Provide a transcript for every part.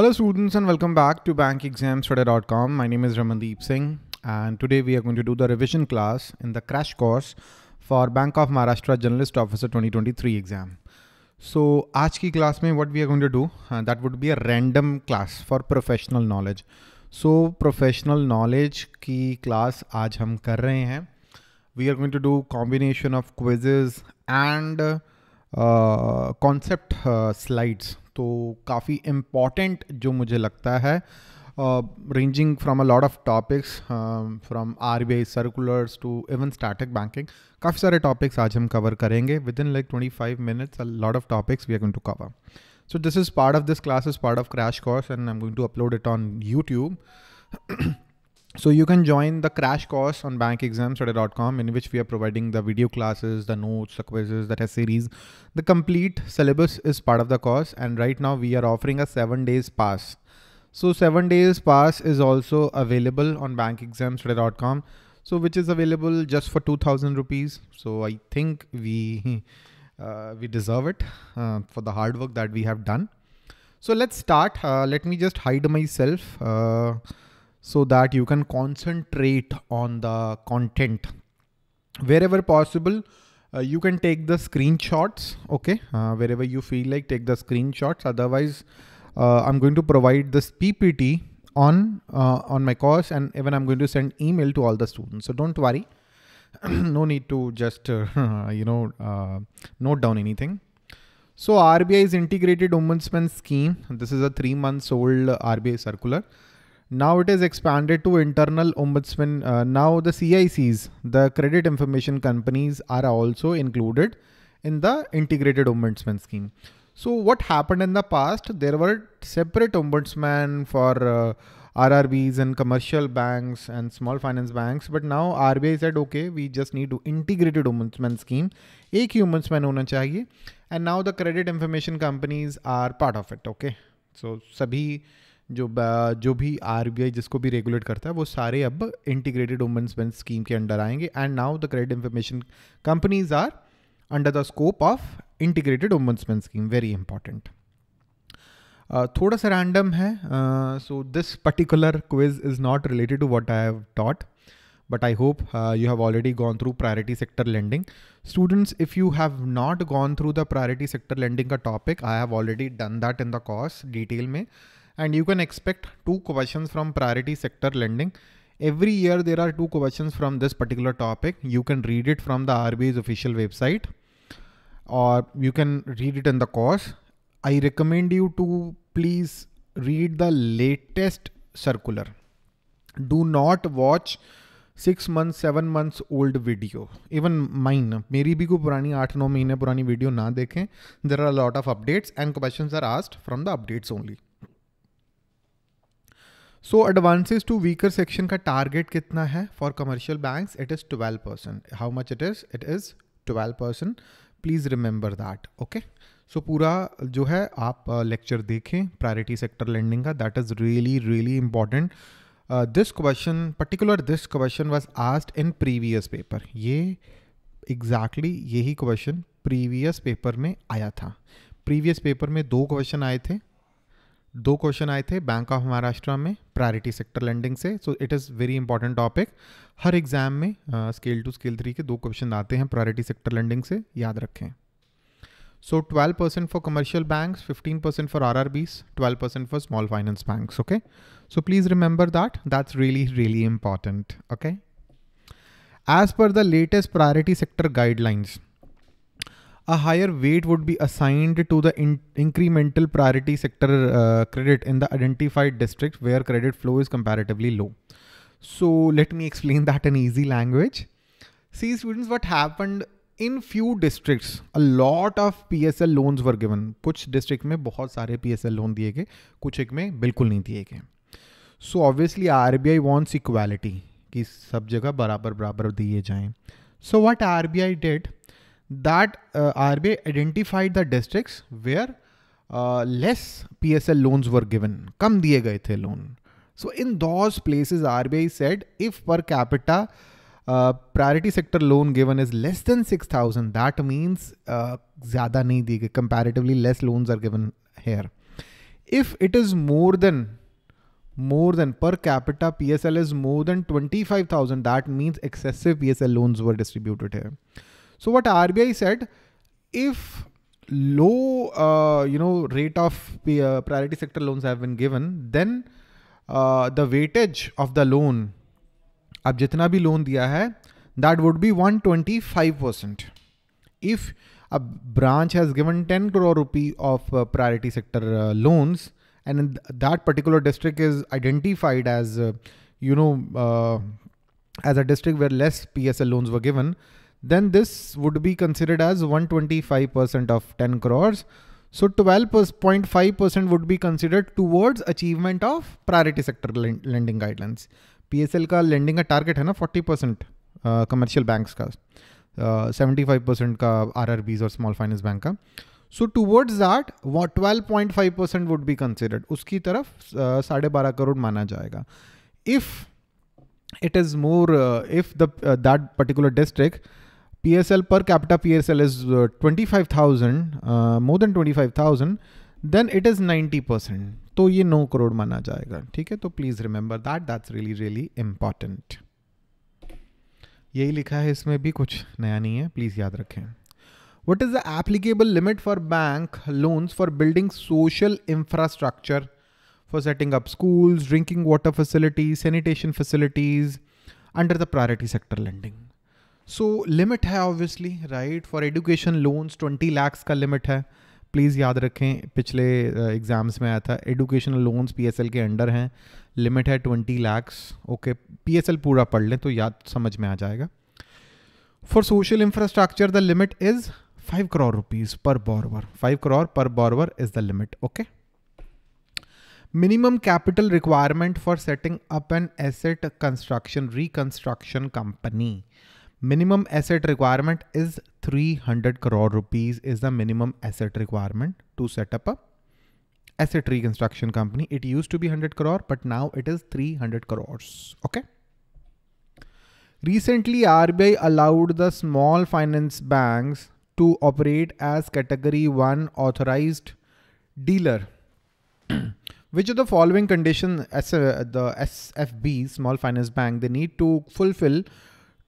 Hello students and welcome back to BankExamStudy.com. My name is Ramandeep Singh and today we are going to do the revision class in the crash course for Bank of Maharashtra Journalist Officer 2023 exam. So, aaj ki class mein what we are going to do, that would be a random class for professional knowledge. So, professional knowledge ki class aaj hum kar rahe hain. We are going to do combination of quizzes and concept slides. तो काफ़ी important जो मुझे लगता है ranging from a lot of topics from RBI circulars to even static banking काफ़ी सारे topics आज हम कवर करेंगे with in like 25 minutes a lot of topics we are going to cover so this is part of this class is part of crash course and I am going to upload it on YouTube So you can join the crash course on bankexamstudy.com in which we are providing the video classes, the notes, the quizzes, the test series. The complete syllabus is part of the course and right now we are offering a 7 days pass. So 7 days pass is also available on bankexamstudy.com. So which is available just for 2000 rupees. So I think we deserve it for the hard work that we have done. So let's start. Let me just hide myself. So that you can concentrate on the content. Wherever possible, you can take the screenshots, okay? Wherever you feel like, take the screenshots. Otherwise, I'm going to provide this PPT on my course and even I'm going to send email to all the students. So don't worry, no need to just, note down anything. So RBI is Integrated Ombudsman Scheme. This is a 3-month-old RBI circular. Now it is expanded to internal ombudsman. Now the CICs, the credit information companies, are also included in the integrated ombudsman scheme. So what happened in the past, there were separate ombudsman for RRBs and commercial banks and small finance banks. But now RBI said, okay, we just need to integrated ombudsman scheme. Ek hi ombudsman hona chahiye. And now the credit information companies are part of it. Okay. So sabhi जो भी RBI जिसको भी regulate करता है वो सारे अब integrated ombudsman scheme के अंडर आएंगे and now the credit information companies are under the scope of integrated ombudsman scheme very important थोड़ा सा रैंडम है so this particular quiz is not related to what I have taught but I hope you have already gone through priority sector lending. Students, if you have not gone through the priority sector lending ka topic, I have already done that in the course detail mein. And you can expect 2 questions from priority sector lending. Every year there are 2 questions from this particular topic. You can read it from the RBI's official website or you can read it in the course. I recommend you to please read the latest circular. Do not watch 6 months, 7 months old video. Even mine, मेरी भी को पुरानी 8-9 महीने पुरानी video ना देखें. There are a lot of updates and questions are asked from the updates only. So advances to weaker section का target कितना है? For commercial banks, it is 12%. How much it is? It is 12%. Please remember that. Okay. So पूरा जो है आप lecture देखें priority sector lending का. That is really really important. This question, this question was asked in previous paper. ये exactly यही question previous paper में आया था. Previous paper में 2 question आए थे Bank of Maharashtra में priority sector lending से. So it is very important topic. Her exam में scale 2, scale 3 के 2 question आते हैं priority sector lending से, याद रखें. So 12% for commercial banks, 15% for RRBs, 12% for small finance banks. Okay. So please remember that. That's really, really important. Okay. As per the latest priority sector guidelines, a higher weight would be assigned to the incremental priority sector credit in the identified district where credit flow is comparatively low. So let me explain that in easy language. See students, what happened in few districts, a lot of PSL loans were given. कुछ district में बहुत सारे PSL loan दिए गए, कुछ एक में बिल्कुल नहीं दिए गए. So obviously RBI wants equality कि सब जगह बराबर बराबर दिए जाएं. So what RBI did, that RBI identified the districts where less PSL loans were given, कम दिए गए थे loan. So in those places RBI said if per capita priority sector loan given is less than 6,000. That means zyada nahi diye gaye. Comparatively less loans are given here. if it is more than per capita PSL is more than 25,000, that means excessive PSL loans were distributed here. So what RBI said, if low rate of priority sector loans have been given, then the weightage of the loan, ab jitna bhi loan diya hai, that would be 125%. If a branch has given 10 crore rupee of priority sector loans, and in that particular district is identified as, as a district where less PSL loans were given, then this would be considered as 125% of 10 crores. So 12.5% would be considered towards achievement of priority sector lending guidelines. PSL ka lending ka target hai na 40% commercial banks ka, 75% ka RRBs or small finance bank ka. So towards that, what 12.5% would be considered. Uski taraf 12.5 crore mana jayega. If it is more, if the that particular district PSL per capita PSL is 25,000, more than 25,000, then it is 90%. So ye 9 crore mana jayega. ठीक है? So please remember that. That's really really important. यही लिखा है, इसमें भी कुछ नया नहीं है, प्लीज याद रखें. What is the applicable limit for bank loans for building social infrastructure, for setting up schools, drinking water facilities, sanitation facilities under the priority sector lending? So limit hai obviously, right? For education loans 20 lakhs ka limit hai. Please याद रखें, पिछले exams में आया था, educational loans PSL के under हैं, limit है 20 lakhs. Okay, PSL पूरा पढ़ लें तो याद समझ में आ जाएगा. For social infrastructure, the limit is 5 crore rupees per borrower. 5 crore per borrower is the limit. Okay. Minimum capital requirement for setting up an asset construction reconstruction company. Minimum asset requirement is 300 crore rupees is the minimum asset requirement to set up a asset reconstruction company. It used to be 100 crore, but now it is 300 crores. Okay. Recently, RBI allowed the small finance banks to operate as category 1 authorized dealer. Which of the following conditions the SFB, small finance bank, they need to fulfill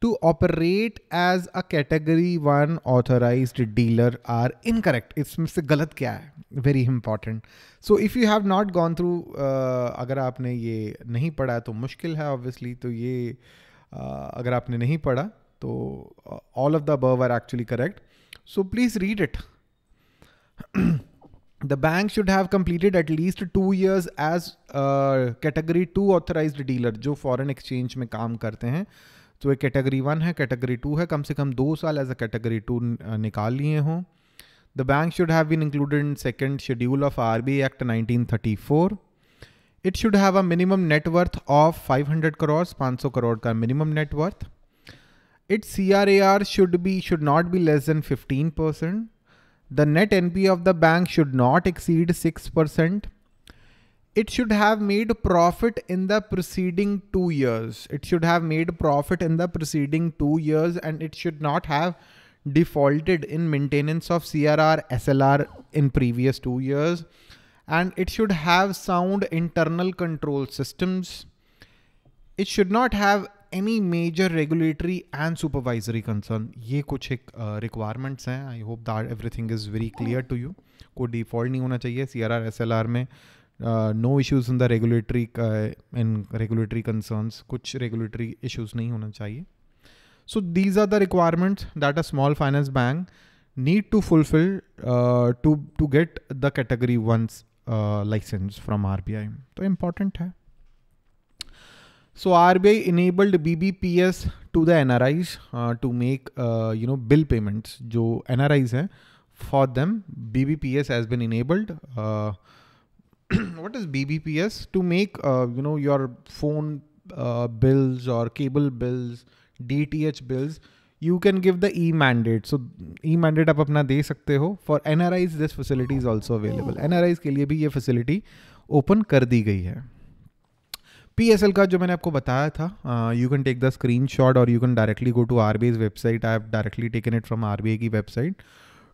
to operate as a category 1 authorized dealer are incorrect? इसमें से गलत क्या है? Very important. So if you have not gone through, अगर आपने ये नहीं पढ़ा तो मुश्किल है obviously, तो ये अगर आपने नहीं पढ़ा तो all of the above are actually correct. So please read it. The bank should have completed at least 2 years as category 2 authorized dealer, जो foreign exchange में काम करते हैं. तो ये category 1 है, category 2 है, कम से कम 2 साल as a category 2 निकाल लिए हों. The bank should have been included in second schedule of RBI Act 1934. It should have a minimum net worth of 500 crores, 500 crore का minimum net worth. Its CRAR should not be less than 15%. The net NPA of the bank should not exceed 6%. It should have made profit in the preceding 2 years. It should have made profit in the preceding 2 years, and it should not have defaulted in maintenance of CRR, SLR in previous 2 years. And it should have sound internal control systems. It should not have any major regulatory and supervisory concern. ये कुछ एक requirements हैं. I hope that everything is very clear to you. कोई default नहीं होना चाहिए. CRR, SLR में no issues in the regulatory and regulatory concerns. कुछ regulatory issues नहीं होना चाहिए. So these are the requirements that a small finance bank need to fulfill to get the category 1's license from RBI. So important है. So RBI enabled BBPS to the NRIs to make bill payments. जो NRIs हैं, for them BBPS has been enabled. What is BBPS? To make your phone bills or cable bills, DTH bills. You can give the e-mandate. So e-mandate आप अपना दे सकते हो. For NRIs this facility is also available. NRIs के लिए भी ये facility open कर दी गई है. PSL का जो मैंने आपको बताया था, you can take the screenshot or you can directly go to RBI's website. I have directly taken it from RBI की website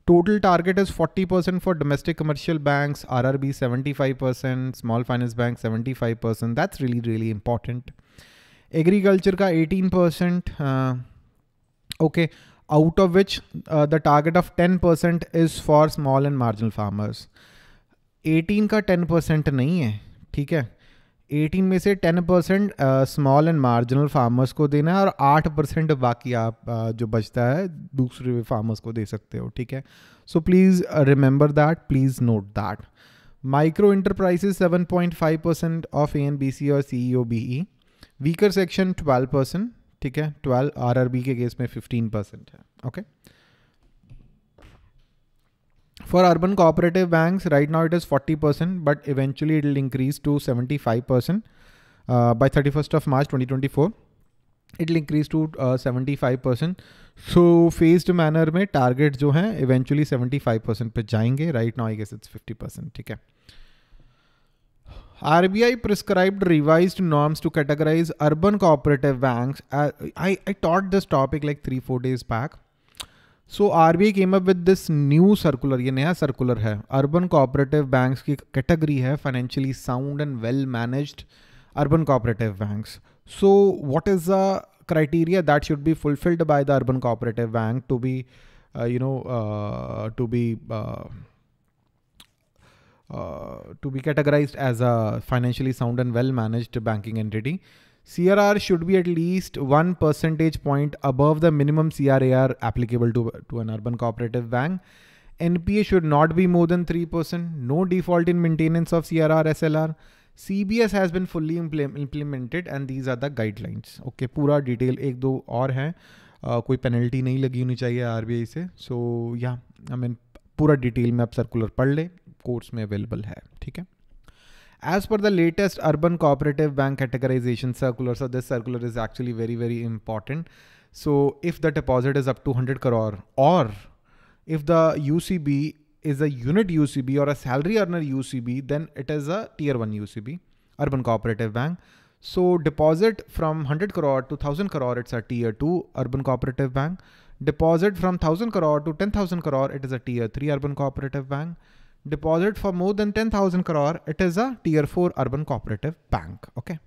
Total target is 40% for domestic commercial banks, RRB 75%, small finance bank 75%. That's really, really important. Agriculture ka 18%. Okay, out of which the target of 10% is for small and marginal farmers. 18 का 10% नहीं है, ठीक है? 18 में से 10% small and marginal farmers को देना है और 8% बाकी आप जो बचता है दूसरे farmers को दे सकते हो, ठीक है? So please remember that, please note that. Micro enterprises 7.5% of ANBC और CEOBE. Weaker section 12%, ठीक है? 12 RRB के केस में 15% है, okay? For urban cooperative banks, right now it is 40%, but eventually it will increase to 75% by 31st of March 2024. It will increase to 75%. So phased manner mein target jo hai eventually 75% pe jayenge. Right now I guess it's 50%. ठीक है. RBI prescribed revised norms to categorize urban cooperative banks. I taught this topic like 3-4 days back. So RBI came up with this new circular, ये नया circular है, urban cooperative banks की category है financially sound and well managed urban cooperative banks. So what is the criteria that should be fulfilled by the urban cooperative bank to be, to be categorized as a financially sound and well managed banking entity? CRR should be at least 1 percentage point above the minimum CRAR applicable to an urban cooperative bank. NPA should not be more than 3%. No default in maintenance of CRR, SLR. CBS has been fully implemented and these are the guidelines. Okay, पूरा detail एक दो और हैं. कोई penalty नहीं लगी होनी चाहिए RBI से. So yeah, I mean पूरा detail में आप circular पढ़ ले. Course में available है. ठीक है. As per the latest urban cooperative bank categorization circular, so this circular is actually very, very important. So if the deposit is up to 100 crore or if the UCB is a unit UCB or a salary earner UCB, then it is a tier 1 UCB, urban cooperative bank. So deposit from 100 crore to 1000 crore, it's a tier 2 urban cooperative bank. Deposit from 1000 crore to 10,000 crore, it is a tier 3 urban cooperative bank. Deposit for more than 10,000 crore, it is a tier 4 urban cooperative bank. Okay.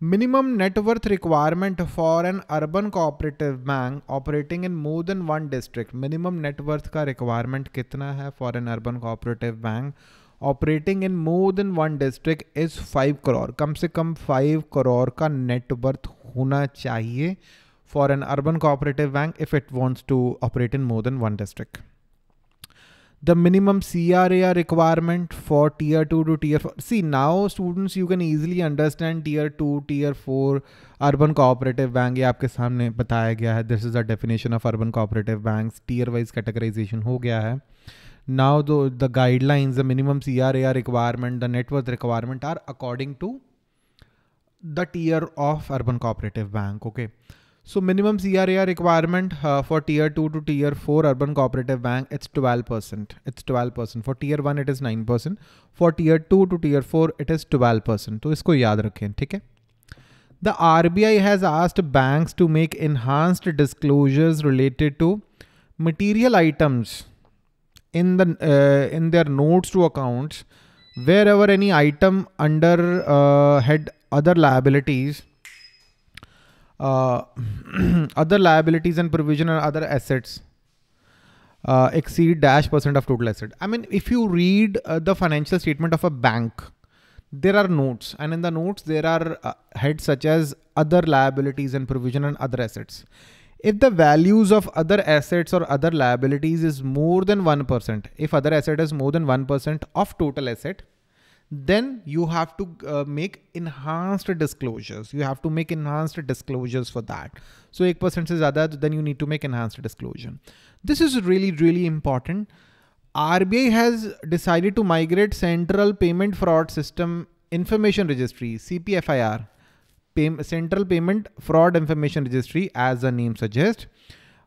Minimum net worth requirement for an urban cooperative bank operating in more than one district. Minimum net worth ka requirement kitna hai for an urban cooperative bank operating in more than one district is 5 crore. Kam se kam 5 crore ka net worth hona chahiye for an urban cooperative bank if it wants to operate in more than one district. The minimum CRAR requirement for tier 2 to tier 4. See, now students, you can easily understand tier 2, tier 4, urban cooperative bank. ये आपके सामने बताया गया है. This is the definition of urban cooperative banks. Tier wise categorization हो गया है. Now the guidelines, the minimum CRAR requirement, the net worth requirement are according to the tier of urban cooperative bank. Okay. So minimum CRAR requirement for tier 2 to tier 4 urban cooperative bank, it's 12%. It's 12%. For tier 1, it is 9%. For tier 2 to tier 4, it is 12%. So isko yaad rakhein, theek hai? The RBI has asked banks to make enhanced disclosures related to material items in the in their notes to accounts, wherever any item under head other liabilities. Other liabilities and provision and other assets exceed %% of total asset. I mean, if you read the financial statement of a bank, there are notes, and in the notes there are heads such as other liabilities and provision and other assets. If the values of other assets or other liabilities is more than 1%, if other asset is more than 1% of total asset, then you have to make enhanced disclosures. You have to make enhanced disclosures for that. So 1% is other, then you need to make enhanced disclosure. This is really, really important. RBI has decided to migrate Central Payment Fraud System Information Registry, CPFIR, Central Payment Fraud Information Registry, as the name suggests.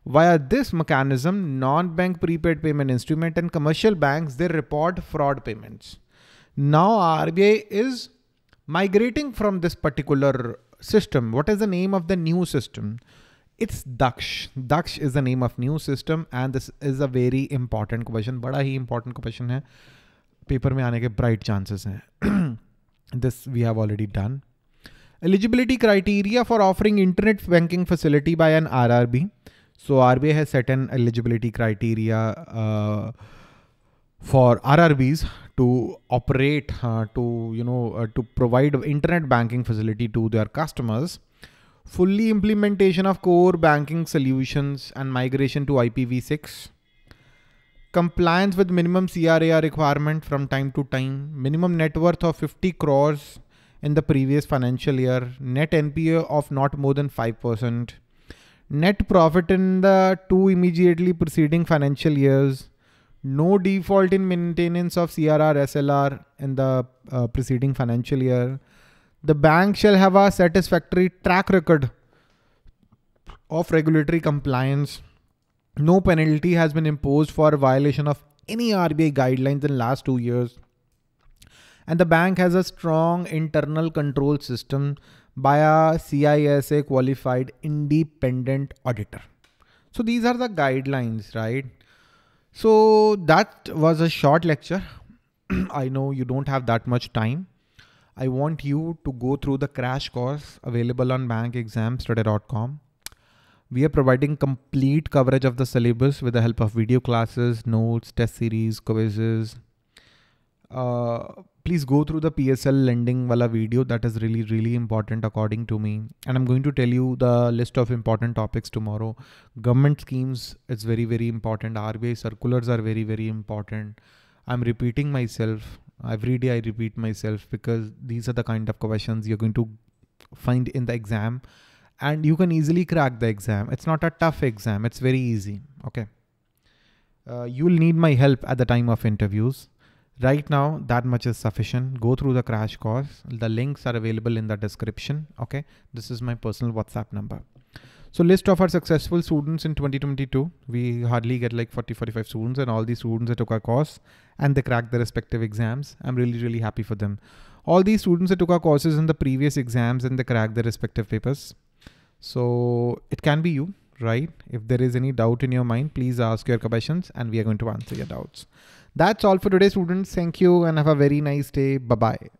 Via this mechanism, non-bank prepaid payment instrument and commercial banks, they report fraud payments. Now RBI is migrating from this particular system. What is the name of the new system? It's Daksh. Daksh is the name of new system and this is a very important question. बड़ा ही important question है. Paper में आने के bright chances हैं. This we have already done. Eligibility criteria for offering internet banking facility by an RRB. So RBI has set an eligibility criteria for RRBs to operate, to provide internet banking facility to their customers. Fully implementation of core banking solutions and migration to IPv6. Compliance with minimum CRAR requirement from time to time. Minimum net worth of 50 crores in the previous financial year. Net NPA of not more than 5%. Net profit in the two immediately preceding financial years. No default in maintenance of CRR SLR in the preceding financial year. The bank shall have a satisfactory track record of regulatory compliance. No penalty has been imposed for violation of any RBI guidelines in the last 2 years. And the bank has a strong internal control system by a CISA qualified independent auditor. So these are the guidelines, right? So that was a short lecture. I know you don't have that much time. I want you to go through the crash course available on BankExamStudy.com. We are providing complete coverage of the syllabus with the help of video classes, notes, test series, quizzes. Please go through the PSL lending wala video. That is really, really important according to me. And I'm going to tell you the list of important topics tomorrow. Government schemes, it's very, very important. RBI circulars are very, very important. I'm repeating myself. Every day I repeat myself because these are the kind of questions you're going to find in the exam. And you can easily crack the exam. It's not a tough exam. It's very easy. Okay. You'll need my help at the time of interviews. Right now, that much is sufficient. Go through the crash course. The links are available in the description. Okay. This is my personal WhatsApp number. So list of our successful students in 2022. We hardly get like 40, 45 students, and all these students that took our course and they cracked their respective exams. I'm really, really happy for them. All these students that took our courses in the previous exams and they cracked their respective papers. So it can be you, right? If there is any doubt in your mind, please ask your questions and we are going to answer your doubts. That's all for today, students. Thank you and have a very nice day. Bye-bye.